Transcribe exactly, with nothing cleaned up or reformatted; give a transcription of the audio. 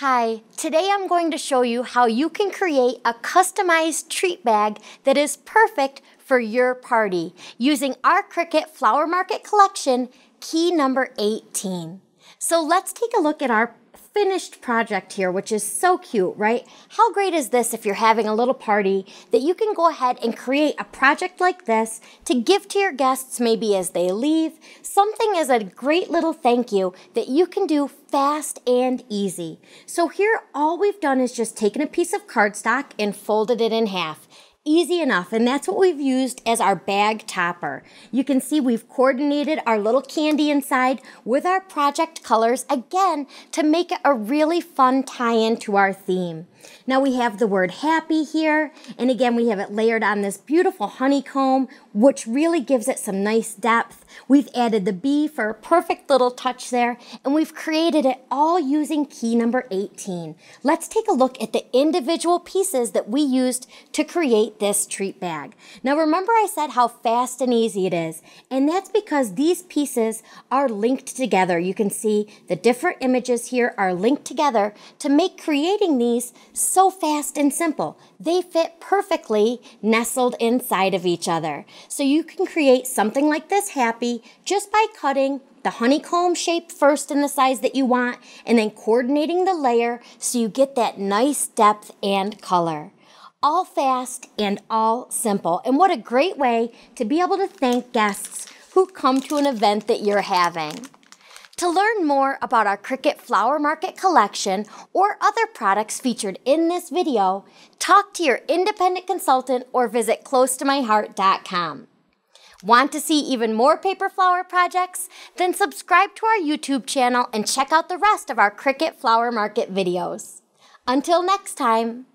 Hi, today I'm going to show you how you can create a customized treat bag that is perfect for your party using our Cricut Flower Market Collection, key number eighteen. So let's take a look at our finished project here, which is so cute, right? How great is this if you're having a little party that you can go ahead and create a project like this to give to your guests maybe as they leave, something as a great little thank you that you can do fast and easy. So here, all we've done is just taken a piece of cardstock and folded it in half. Easy enough, and that's what we've used as our bag topper. You can see we've coordinated our little candy inside with our project colors, again, to make it a really fun tie-in to our theme. Now we have the word happy here, and again, we have it layered on this beautiful honeycomb, which really gives it some nice depth. We've added the bee for a perfect little touch there, and we've created it all using key number eighteen. Let's take a look at the individual pieces that we used to create this treat bag. Now remember I said how fast and easy it is, and that's because these pieces are linked together. You can see the different images here are linked together to make creating these so fast and simple. They fit perfectly nestled inside of each other. So you can create something like this happy just by cutting the honeycomb shape first in the size that you want and then coordinating the layer so you get that nice depth and color. All fast and all simple. And what a great way to be able to thank guests who come to an event that you're having. To learn more about our Cricut Flower Market Collection or other products featured in this video, talk to your independent consultant or visit close to my heart dot com. Want to see even more paper flower projects? Then subscribe to our YouTube channel and check out the rest of our Cricut Flower Market videos. Until next time.